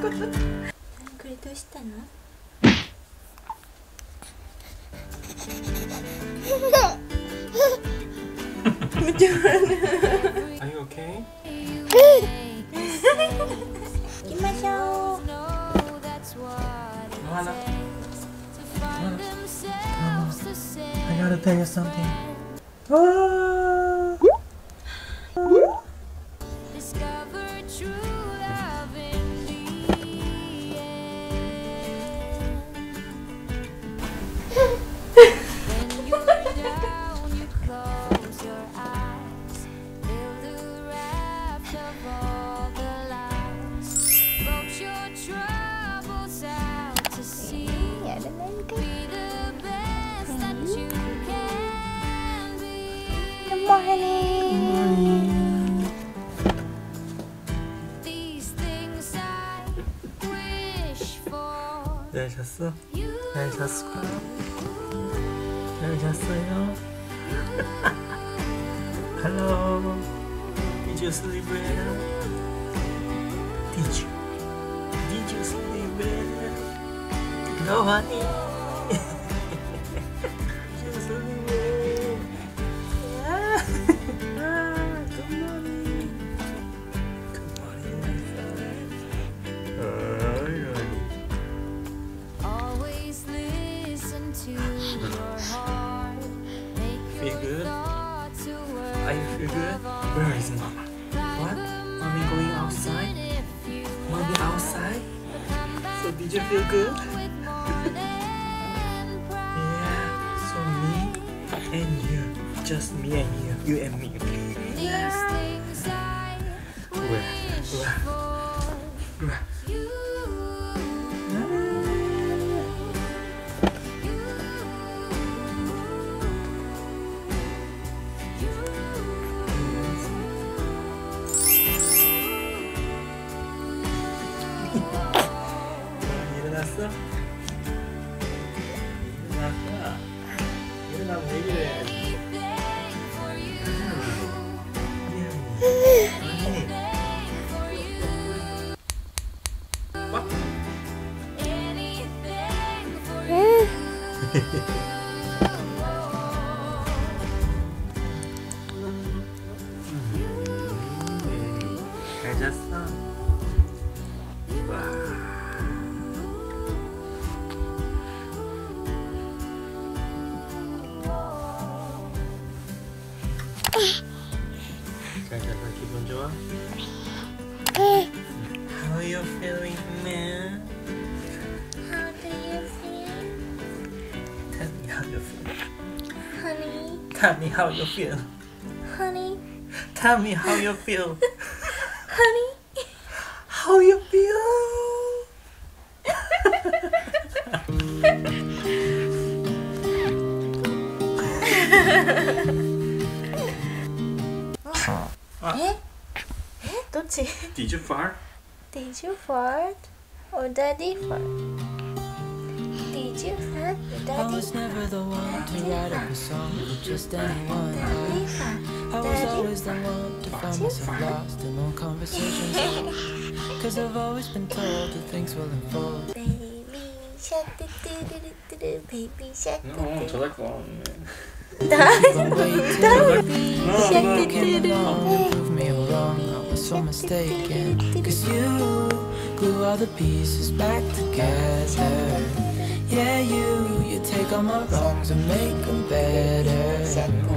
これどうしたの？Are you okay? 行きましょう。Moana. I gotta tell you something. Ah! 잘 잤어? 잘 잤어? 잘 잤어요? Hello. Did you sleep well? Did you sleep well? No, honey. Did you sleep well? Yeah. Good morning. Good morning, my friend. Feel good? Are you feel good? Where is Mama? What? Mommy going outside? Mommy outside? So did you feel good? Yeah, so me and you. Just me and you. You and me, okay? Yeah. 일어났어? 일어났어? 일어나면 왜 이래? 잘 잤어? 기분 좋아? How are you feeling, man? How do you feel? Tell me how you feel. Honey. Tell me how you feel. Honey. Tell me how you feel. Honey. How you feel? What? Did you fart? Did you fart? Or daddy fart? Did you fart? Daddy I was never the one to write up a song with just anyone. I was always the one to find myself lost in all conversations. Cause I've always been told that things will unfold. Baby shark, baby shark. No, to like one. You came along and proved me wrong. I was so mistaken. Cause you glue all the pieces back together. Yeah, you take all my wrongs and make them better.